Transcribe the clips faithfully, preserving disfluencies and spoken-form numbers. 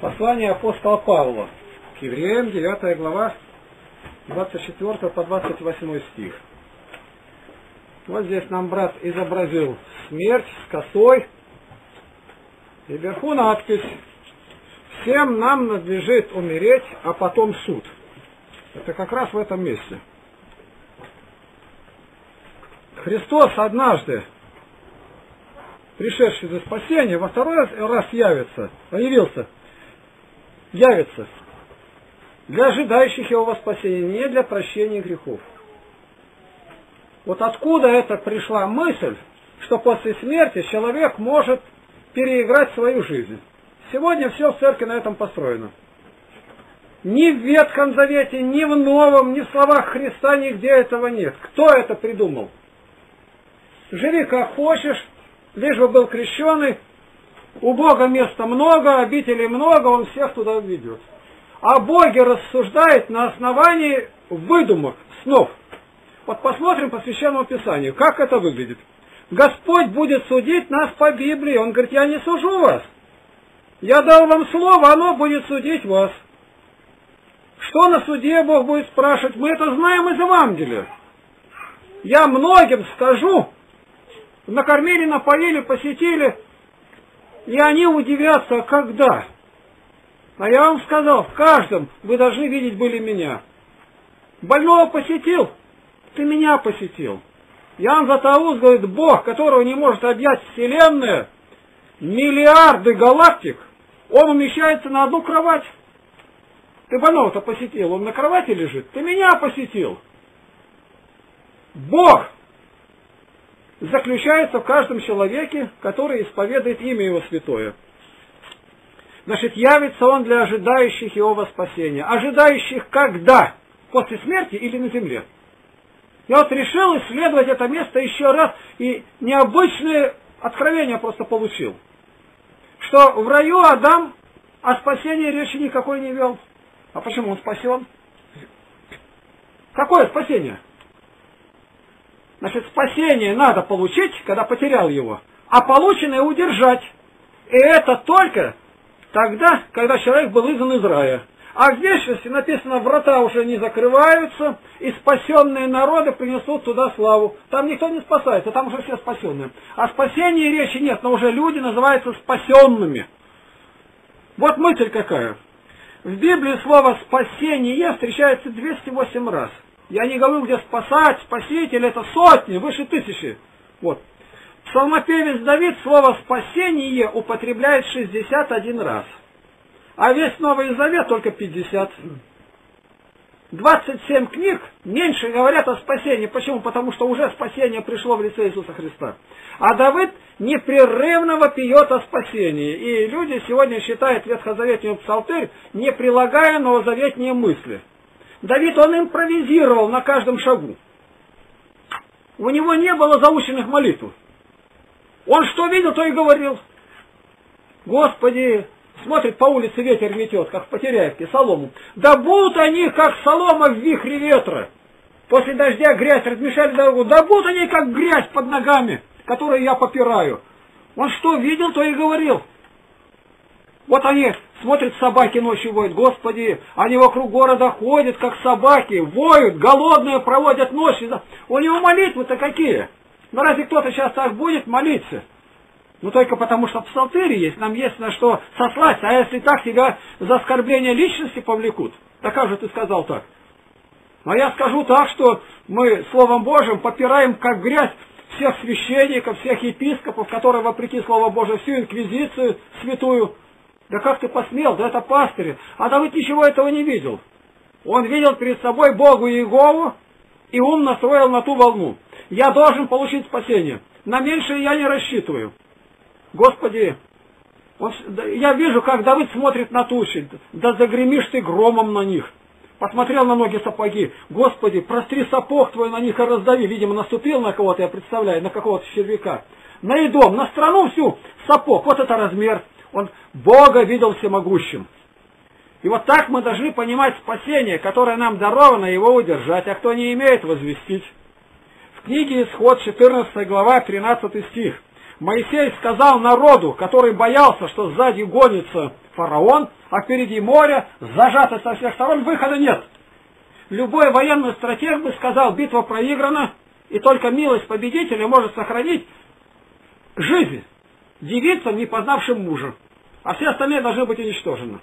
Послание апостола Павла к Евреям, девятая глава, двадцать четвёртый по двадцать восьмой стих. Вот здесь нам брат изобразил смерть с косой. И вверху надпись: «Всем нам надлежит умереть, а потом суд». Это как раз в этом месте. Христос однажды, пришедший за спасение, во второй раз явится, появился, явится для ожидающих его спасения, не для прощения грехов. Вот откуда это пришла мысль, что после смерти человек может переиграть свою жизнь. Сегодня все в церкви на этом построено. Ни в Ветхом Завете, ни в Новом, ни в словах Христа нигде этого нет. Кто это придумал? Живи как хочешь, лишь бы был крещеный, у Бога места много, обителей много, Он всех туда ведет. А боги рассуждают на основании выдумок, снов. Вот посмотрим по Священному Писанию, как это выглядит. Господь будет судить нас по Библии. Он говорит: я не сужу вас. Я дал вам слово, оно будет судить вас. Что на суде Бог будет спрашивать, мы это знаем из Евангелия. Я многим скажу, накормили, напоили, посетили, и они удивятся, когда. А я вам сказал, в каждом вы должны видеть были меня. Больного посетил, ты меня посетил. Иоанн Златоуст говорит: Бог, которого не может объять вселенная, миллиарды галактик, Он умещается на одну кровать. Ты больного-то посетил, он на кровати лежит, ты меня посетил. Бог заключается в каждом человеке, который исповедует имя Его святое. Значит, явится Он для ожидающих Его во спасение. Ожидающих когда? После смерти или на земле? Я вот решил исследовать это место еще раз, и необычные откровения просто получил. Что в раю Адам о спасении речи никакой не вел. А почему он спасен? Какое спасение? Значит, спасение надо получить, когда потерял его, а полученное удержать. И это только тогда, когда человек был изгнан из рая. А в вечности написано, врата уже не закрываются, и спасенные народы принесут туда славу. Там никто не спасается, там уже все спасенные. О спасении речи нет, но уже люди называются спасенными. Вот мысль какая. В Библии слово «спасение» встречается двести восемь раз. Я не говорю, где спасать, спаситель, это сотни, выше тысячи. Вот. Псалмопевец Давид слово «спасение» употребляет шестьдесят один раз. А весь Новый Завет только пятьдесят. двадцать семь книг меньше говорят о спасении. Почему? Потому что уже спасение пришло в лице Иисуса Христа. А Давид непрерывно вопиет о спасении. И люди сегодня считают ветхозаветную псалтырь, не прилагая новозаветные мысли. Давид, он импровизировал на каждом шагу. У него не было заученных молитв. Он что видел, то и говорил. Господи, смотрит, по улице ветер метет, как в Потеряевке, солому. Да будут они, как солома в вихре ветра. После дождя грязь размешали дорогу. Да будут они, как грязь под ногами, которую я попираю. Он что видел, то и говорил. Вот они смотрят, собаки ночью воют. Господи, они вокруг города ходят, как собаки, воют, голодные проводят ночь. У него молитвы-то какие? Ну разве кто-то сейчас так будет молиться? Ну только потому, что в псалтыре есть, нам есть на что сослаться. А если так, тебя за оскорбление личности повлекут. Да как же ты сказал так? А я скажу так, что мы Словом Божьим попираем, как грязь, всех священников, всех епископов, которые, вопреки Слову Божию, всю инквизицию святую. Да как ты посмел, да это пастырь. А Давид ничего этого не видел. Он видел перед собой Богу Иегову и ум настроил на ту волну. Я должен получить спасение. На меньшее я не рассчитываю. Господи, он, я вижу, как Давид смотрит на тучи. Да загремишь ты громом на них. Посмотрел на ноги сапоги. Господи, простри сапог твой на них и раздави. Видимо, наступил на кого-то, я представляю, на какого-то червяка. На Идом, на страну всю сапог. Вот это размер. Он Бога видел всемогущим. И вот так мы должны понимать спасение, которое нам даровано, его удержать, а кто не имеет, возвестить. В книге Исход, четырнадцатая глава, тринадцатый стих. Моисей сказал народу, который боялся, что сзади гонится фараон, а впереди море, зажато со всех сторон, выхода нет. Любой военный стратег бы сказал, битва проиграна, и только милость победителя может сохранить жизнь девицам, не познавшим мужа, а все остальные должны быть уничтожены.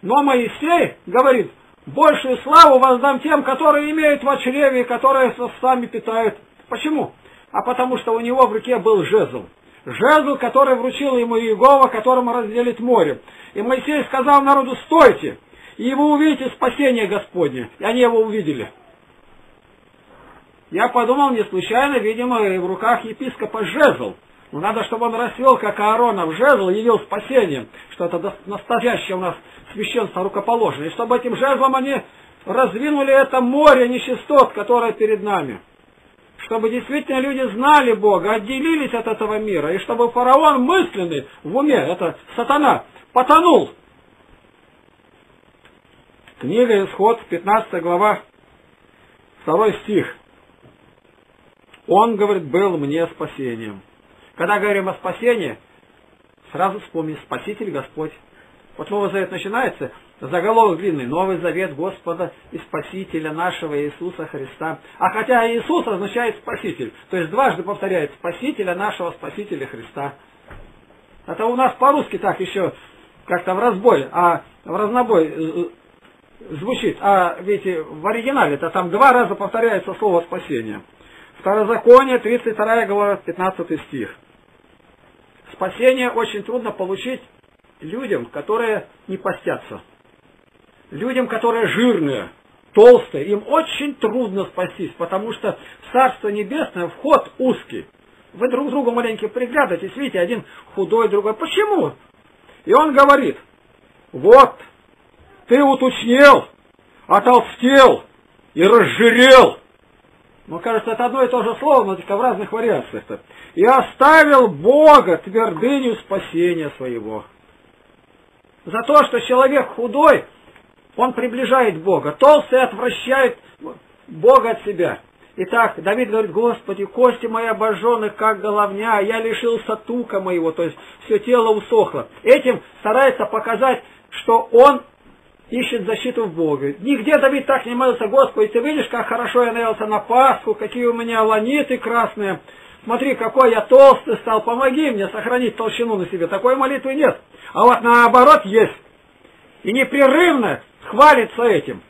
Но Моисей говорит, большую славу воздам тем, которые имеют в чреве, которые сами питают. Почему? А потому что у него в руке был жезл. Жезл, который вручил ему Иегова, которому разделит море. И Моисей сказал народу, стойте, и вы увидите спасение Господне. И они его увидели. Я подумал, не случайно, видимо, в руках епископа жезл. Но надо, чтобы он расцвел, как Ааронов жезл, явил спасением, что это настоящее у нас священство рукоположное. И чтобы этим жезлом они раздвинули это море нечистот, которое перед нами. Чтобы действительно люди знали Бога, отделились от этого мира. И чтобы фараон мысленный в уме, это сатана, потонул. Книга Исход, пятнадцатая глава, второй стих. Он, говорит, был мне спасением. Когда говорим о спасении, сразу вспомни, Спаситель Господь. Вот Новый Завет начинается, заголовок длинный, Новый Завет Господа и Спасителя нашего Иисуса Христа. А хотя Иисус означает Спаситель, то есть дважды повторяет Спасителя нашего Спасителя Христа. Это у нас по-русски так еще как-то в разбой, а в разнобой звучит. А видите, в оригинале-то там два раза повторяется слово спасение. Второзаконие, тридцать вторая глава, пятнадцатый стих. Спасение очень трудно получить людям, которые не постятся. Людям, которые жирные, толстые. Им очень трудно спастись, потому что в Царство Небесное вход узкий. Вы друг к другу маленько приглядываетесь, видите, один худой, другой. Почему? И он говорит, вот, ты уточнел, отолстел и разжирел. Ну, кажется, это одно и то же слово, но только в разных вариациях. -то. «И оставил Бога твердыню спасения своего». За то, что человек худой, он приближает Бога. Толстый отвращает Бога от себя. Итак, Давид говорит, «Господи, кости мои обожжены, как головня, я лишился тука моего». То есть, все тело усохло. Этим старается показать, что он ищет защиту в Боге. Нигде Давид так не молился, Господи, ты видишь, как хорошо я наелся на Пасху, какие у меня ланиты красные, смотри, какой я толстый стал, помоги мне сохранить толщину на себе. Такой молитвы нет. А вот наоборот есть. И непрерывно хвалится этим.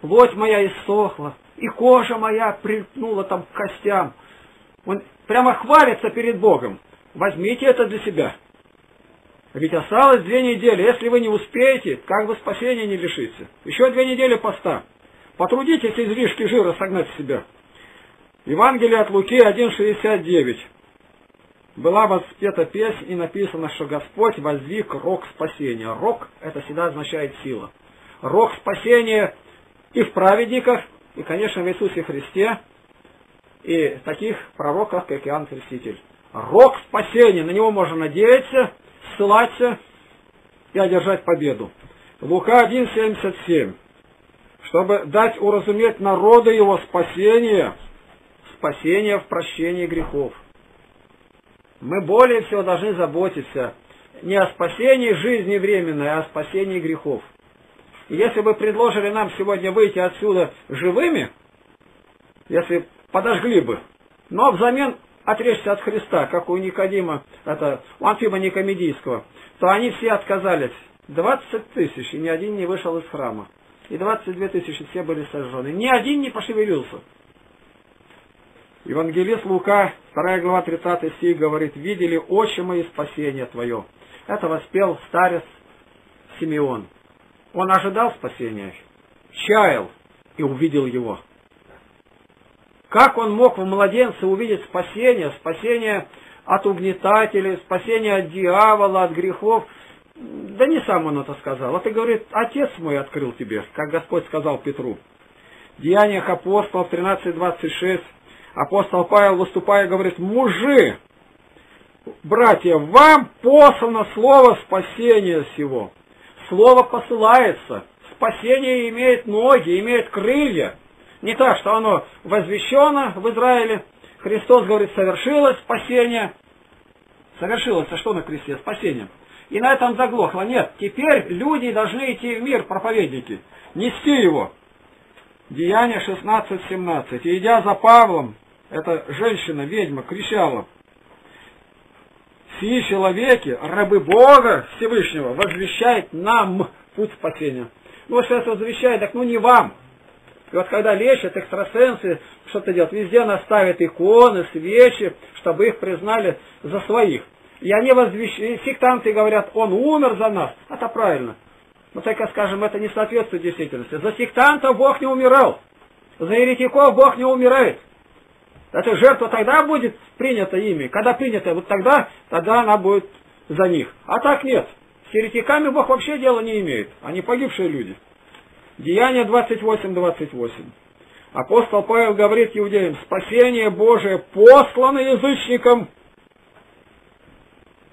Плоть моя иссохла, и кожа моя прильпнула там к костям. Он прямо хвалится перед Богом. Возьмите это для себя. Ведь осталось две недели. Если вы не успеете, как бы спасения не лишите. Еще две недели поста. Потрудитесь излишки жира согнать с себя. Евангелие от Луки один шестьдесят девять. Была воспета песнь и написано, что Господь воздвиг рог спасения. Рог это всегда означает сила. Рог спасения и в праведниках, и, конечно, в Иисусе Христе, и в таких пророках, как Иоанн Креститель. Рог спасения, на него можно надеяться, ссылаться и одержать победу. Лука один, семьдесят семь. Чтобы дать уразуметь народу его спасение, спасение в прощении грехов. Мы более всего должны заботиться не о спасении жизни временной, а о спасении грехов. И если бы предложили нам сегодня выйти отсюда живыми, если подожгли бы, но взамен отречься от Христа, как у Никодима, это, у Анфима Никомедийского, то они все отказались. двадцать тысяч, и ни один не вышел из храма. И двадцать две тысячи все были сожжены. Ни один не пошевелился. Евангелист Лука, вторая глава, тридцатый стих, говорит, «Видели очи мои спасение твое». Это воспел старец Симеон. Он ожидал спасения, чаял и увидел его. Как он мог в младенце увидеть спасение, спасение от угнетателей, спасение от дьявола, от грехов? Да не сам он это сказал. Это, говорит, Отец мой открыл тебе, как Господь сказал Петру. В Деяниях апостолов тринадцать, двадцать шесть апостол Павел, выступая, говорит, «Мужи, братья, вам послано слово спасения сего». Слово посылается. Спасение имеет ноги, имеет крылья. Не так, что оно возвещено в Израиле. Христос говорит, совершилось спасение. Совершилось, а что на кресте? Спасение. И на этом заглохло. Нет, теперь люди должны идти в мир, проповедники, нести его. Деяния шестнадцать семнадцать. И идя за Павлом, эта женщина, ведьма, кричала: «Сии человеки, рабы Бога Всевышнего, возвещает нам путь спасения». Ну, что это возвещает, так ну не вам. И вот когда лечат экстрасенсы, что-то делают, везде нас ставят иконы, свечи, чтобы их признали за своих. И они возвещают, сектанты говорят, он умер за нас. Это правильно. Но только, скажем, это не соответствует действительности. За сектантов Бог не умирал. За еретиков Бог не умирает. Эта жертва тогда будет принята ими. Когда принята, вот тогда, тогда она будет за них. А так нет. С еретиками Бог вообще дела не имеет. Они погибшие люди. Деяния двадцать восемь двадцать восемь. Апостол Павел говорит иудеям: «Спасение Божие послано язычникам,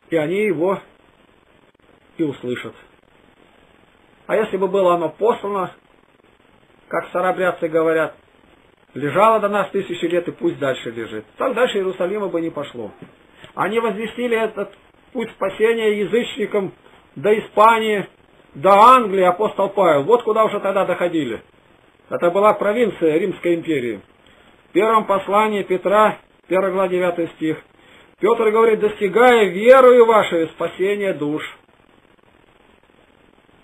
и они его и услышат». А если бы было оно послано, как старобрядцы говорят, лежало до нас тысячи лет и пусть дальше лежит, так дальше Иерусалима бы не пошло. Они возвестили этот путь спасения язычникам до Испании, до Англии, апостол Павел. Вот куда уже тогда доходили. Это была провинция Римской империи. В первом послании Петра, первая глава, девятый стих, Петр говорит: «Достигая верою вашей спасения душ».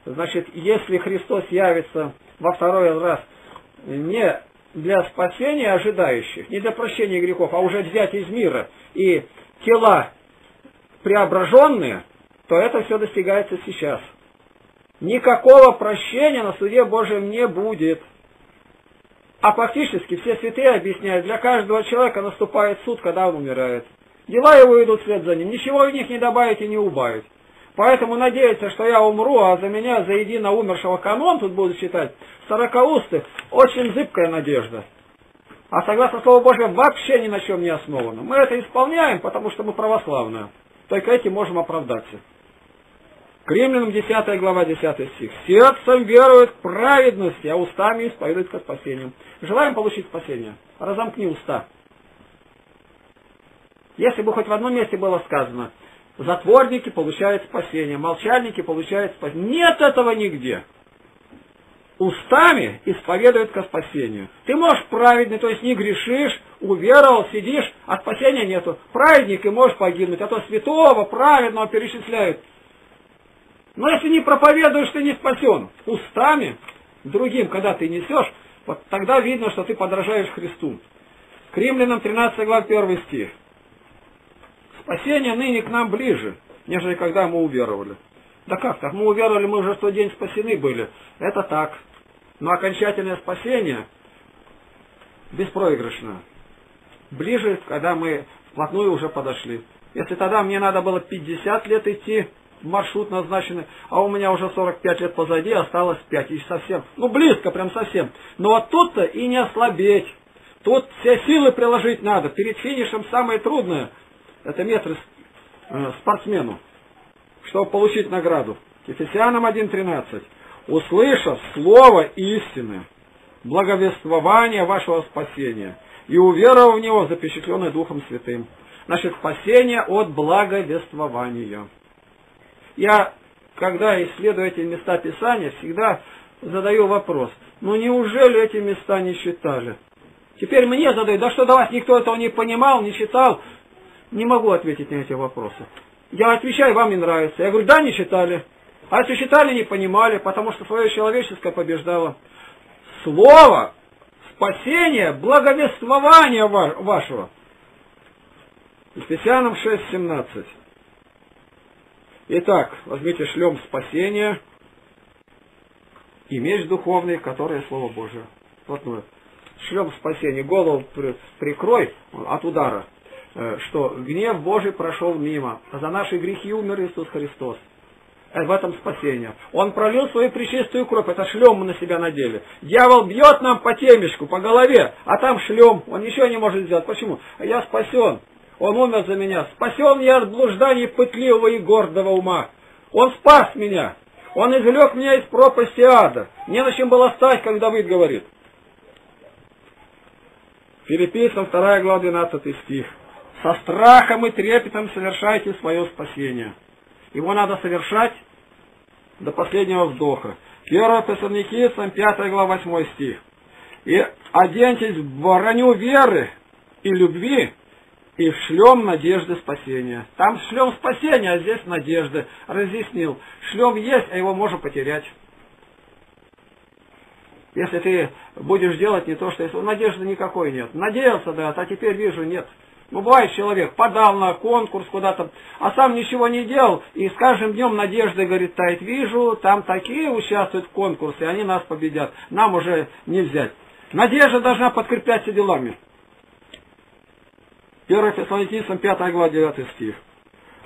Значит, если Христос явится во второй раз не для спасения ожидающих, не для прощения грехов, а уже взять из мира и тела преображенные, то это все достигается сейчас. Никакого прощения на суде Божьем не будет. А фактически все святые объясняют, для каждого человека наступает суд, когда он умирает. Дела его идут вслед за ним, ничего в них не добавить и не убавить. Поэтому надеяться, что я умру, а за меня, за едино умершего канон, тут будут считать, сорокаусты, очень зыбкая надежда. А согласно Слову Божьему, вообще ни на чем не основано. Мы это исполняем, потому что мы православные. Только этим можем оправдаться. К Римлянам десятая глава, десятый стих. «Сердцем веруют к праведности, а устами исповедуют ко спасению». Желаем получить спасение? Разомкни уста. Если бы хоть в одном месте было сказано: затворники получают спасение, молчальники получают спасение. Нет этого нигде. Устами исповедуют ко спасению. Ты можешь праведный, то есть не грешишь, уверовал, сидишь, а спасения нету. Праведник и можешь погибнуть, а то святого, праведного перечисляют. Но если не проповедуешь, ты не спасен. Устами другим, когда ты несешь, вот тогда видно, что ты подражаешь Христу. К Римлянам тринадцатая глава, первый стих. Спасение ныне к нам ближе, нежели когда мы уверовали. Да как так? Мы уверовали, мы уже в тот день спасены были. Это так. Но окончательное спасение беспроигрышное. Ближе, когда мы вплотную уже подошли. Если тогда мне надо было пятьдесят лет идти, маршрут назначенный, а у меня уже сорок пять лет позади, осталось пять. И совсем, ну близко, прям совсем. Но вот тут-то и не ослабеть. Тут все силы приложить надо. Перед финишем самое трудное — это метр спортсмену, чтобы получить награду. Ефесянам один тринадцать. «Услышав слово истины, благовествование вашего спасения, и уверовав в него, запечатленное Духом Святым». Значит, спасение от благовествования. Я, когда исследую эти места Писания, всегда задаю вопрос: ну неужели эти места не читали? Теперь мне задают: да что до вас никто этого не понимал, не читал? Не могу ответить на эти вопросы. Я отвечаю: вам не нравится. Я говорю: да, не читали. А если читали, не понимали, потому что свое человеческое побеждало. Слово, спасение, благовествование вашего. Ефесянам шесть семнадцать. Итак, возьмите шлем спасения и меч духовный, который Слово Божие. Вот мы. Шлем спасения. Голову прикрой от удара, что гнев Божий прошел мимо, а за наши грехи умер Иисус Христос. В этом спасение. Он пролил свою пречистую кровь, это шлем мы на себя надели. Дьявол бьет нам по темечку, по голове, а там шлем, он ничего не может сделать. Почему? Я спасен, он умер за меня, спасен я от блужданий пытливого и гордого ума. Он спас меня, он извлек меня из пропасти ада. Не на чем было стать, как Давид говорит. Филиппийцам вторая глава, двенадцатый стих. «Со страхом и трепетом совершайте свое спасение, его надо совершать до последнего вздоха. первое Фессалоникийцам, пятая глава, восьмой стих. «И оденьтесь в броню веры и любви, и в шлем надежды спасения». Там шлем спасения, а здесь надежды. Разъяснил. Шлем есть, а его можно потерять. Если ты будешь делать не то, что... если надежды никакой нет. Надеялся, да, а теперь вижу, нет. Ну, бывает, человек подал на конкурс куда-то, а сам ничего не делал, и с каждым днем надежда, говорит, тает. Вижу, там такие участвуют в конкурсе, они нас победят, нам уже не взять. Надежда должна подкрепляться делами. первое Фессалоникийцам, пятая глава, девятый стих.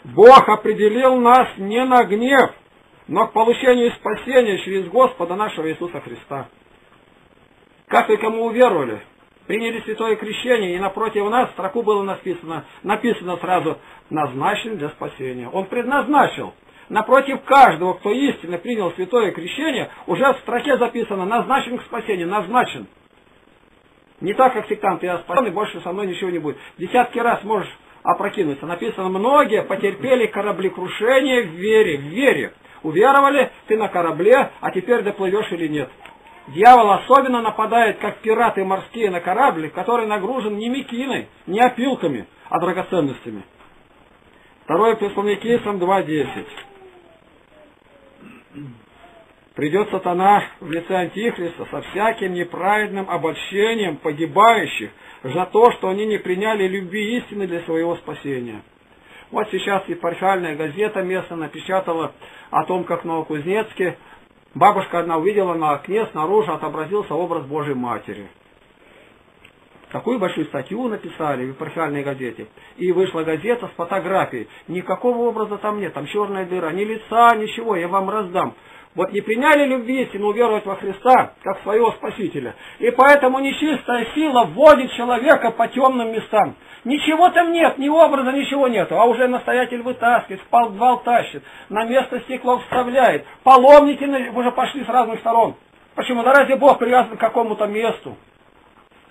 «Бог определил нас не на гнев, но к получению спасения через Господа нашего Иисуса Христа». Как только мы уверовали, приняли святое крещение, и напротив нас в строку было написано, написано сразу «назначен для спасения». Он предназначил. Напротив каждого, кто истинно принял святое крещение, уже в строке записано «назначен к спасению», «назначен». Не так, как сектанты, я спасен, и больше со мной ничего не будет. Десятки раз можешь опрокинуться. Написано «многие потерпели кораблекрушение в вере». В вере. Уверовали, ты на корабле, а теперь доплывешь или нет. Дьявол особенно нападает, как пираты морские, на корабль, который нагружен не мекиной, не опилками, а драгоценностями. второе Фессалоникийцам, два десять. «Придет сатана в лице Антихриста со всяким неправедным обольщением погибающих за то, что они не приняли любви истины для своего спасения». Вот сейчас епархиальная газета местная напечатала о том, как в Новокузнецке бабушка одна увидела на окне, снаружи отобразился образ Божьей Матери. Такую большую статью написали в епархиальной газете. И вышла газета с фотографией. Никакого образа там нет, там черная дыра, ни лица, ничего, я вам раздам. Вот не приняли любви истину, веровать во Христа, как своего Спасителя. И поэтому нечистая сила вводит человека по темным местам. Ничего там нет, ни образа, ничего нету. А уже настоятель вытаскивает, в подвал тащит, на место стекло вставляет. Паломники уже пошли с разных сторон. Почему? Да разве Бог привязан к какому-то месту?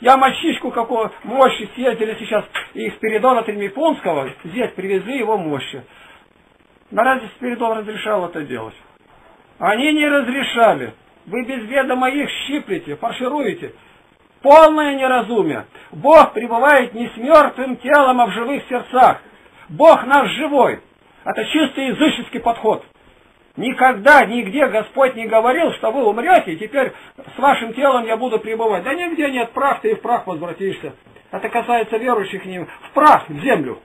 Я мальчишку какого мощи съездили сейчас из Спиридона Тремипунского, здесь привезли его мощи. Да разве Спиридон разрешал это делать? Они не разрешали. Вы без ведома их щиплете, фаршируете. Полное неразумие. Бог пребывает не с мертвым телом, а в живых сердцах. Бог наш живой. Это чисто языческий подход. Никогда, нигде Господь не говорил, что вы умрете, и теперь с вашим телом я буду пребывать. Да нигде нет, прах ты и в прах возвратишься. Это касается верующих, не в прах, в землю.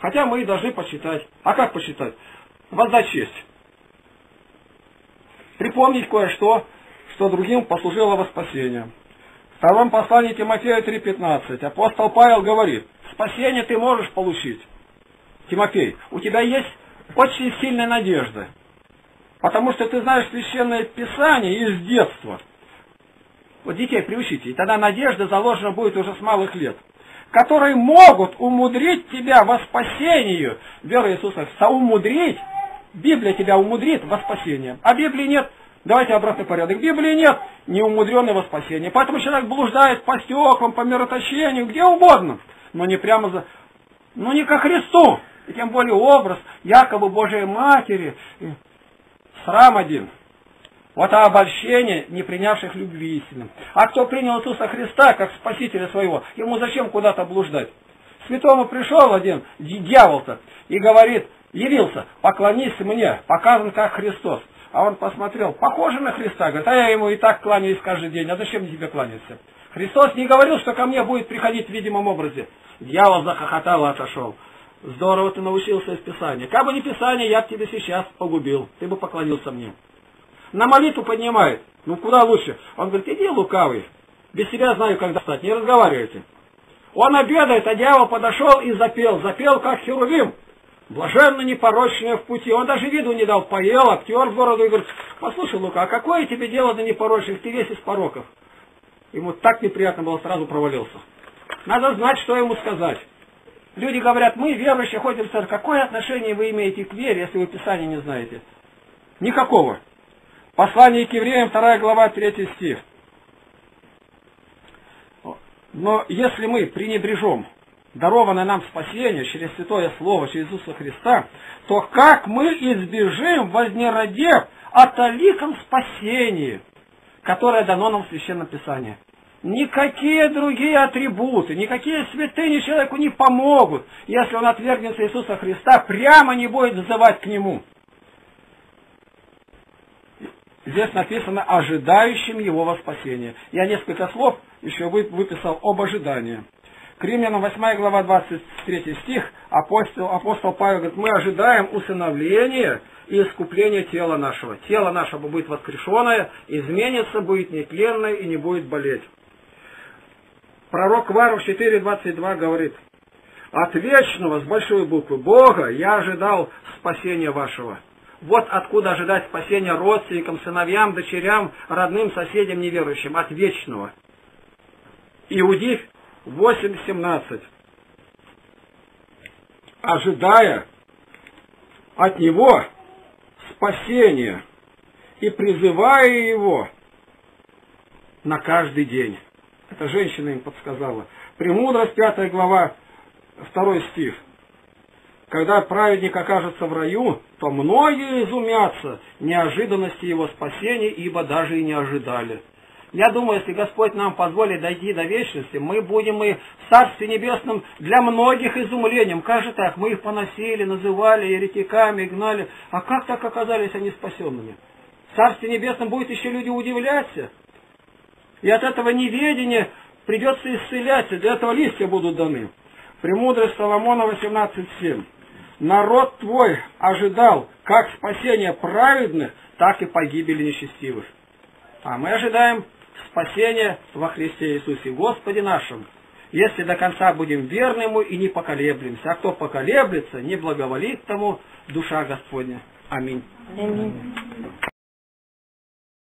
Хотя мы и должны почитать. А как почитать? Воздать честь. Припомнить кое-что, что другим послужило во спасение. В втором послании Тимофею три пятнадцать апостол Павел говорит, спасение ты можешь получить. Тимофей, у тебя есть очень сильная надежда, потому что ты знаешь Священное Писание из детства. Вот детей приучите, и тогда надежда заложена будет уже с малых лет. Которые могут умудрить тебя во спасению, верой Иисуса, соумудрить. Библия тебя умудрит во спасение. А Библии нет. Давайте обратный порядок. Библии нет. Неумудренное во спасение. Поэтому человек блуждает по стеклам, по мироточению, где угодно. Но не прямо за... Ну не ко Христу. И тем более образ якобы Божией Матери. Срам один. Вот это обольщение не принявших любви истины. А кто принял Иисуса Христа как Спасителя своего, ему зачем куда-то блуждать? Святому пришел один дьявол-то и говорит... Явился, поклонись мне, показан как Христос. А он посмотрел, похоже на Христа, говорит, а я ему и так кланяюсь каждый день, а зачем тебе кланяться? Христос не говорил, что ко мне будет приходить в видимом образе. Дьявол захохотал и отошел. Здорово ты научился из Писания. Как бы не Писание, я бы тебя сейчас погубил, ты бы поклонился мне. На молитву поднимает, ну куда лучше. Он говорит, иди, лукавый, без тебя знаю, когда встать, не разговаривайте. Он обедает, а дьявол подошел и запел, запел как херувим. Блаженно непорочное в пути. Он даже виду не дал, поел, обтер бороду и говорит, послушай, Лука, а какое тебе дело до непорочных, ты весь из пороков. Ему так неприятно было, сразу провалился. Надо знать, что ему сказать. Люди говорят, мы, верующие, ходим в церковь. Какое отношение вы имеете к вере, если вы Писание не знаете? Никакого. Послание к Евреям, вторая глава, третий стих. Но если мы пренебрежем даровано нам спасение через Святое Слово, через Иисуса Христа, то как мы избежим, вознеродев, от великом спасении, которое дано нам в Священном Писании? Никакие другие атрибуты, никакие святыни человеку не помогут, если он отвергнется Иисуса Христа, прямо не будет взывать к Нему. Здесь написано «ожидающим Его во спасение». Я несколько слов еще выписал об ожидании. К Римлянам восьмая глава двадцать третий стих апостол, апостол Павел говорит: мы ожидаем усыновления и искупления тела нашего. Тело наше будет воскрешенное, изменится, будет нетленное и не будет болеть. Пророк Варов четыре двадцать два говорит: от вечного, с большой буквы, Бога я ожидал спасения вашего. Вот откуда ожидать спасения родственникам, сыновьям, дочерям, родным, соседям, неверующим. От вечного. Иудей восемь семнадцать. Ожидая от Него спасения и призывая Его на каждый день. Это женщина им подсказала. Премудрость пятая глава второй стих. Когда праведник окажется в раю, то многие изумятся неожиданности его спасения, ибо даже и не ожидали. Я думаю, если Господь нам позволит дойти до вечности, мы будем и в Царстве Небесном для многих изумлением. Как же так? Мы их поносили, называли еретиками, гнали. А как так оказались они спасенными? В Царстве Небесном будут еще люди удивляться. И от этого неведения придется исцеляться. Для этого листья будут даны. Премудрость Соломона восемнадцать семь. Народ твой ожидал как спасения праведных, так и погибели нечестивых. А мы ожидаем спасения во Христе Иисусе Господе нашем, если до конца будем верны Ему и не поколеблемся. А кто поколеблется, не благоволит тому душа Господня. Аминь. Аминь.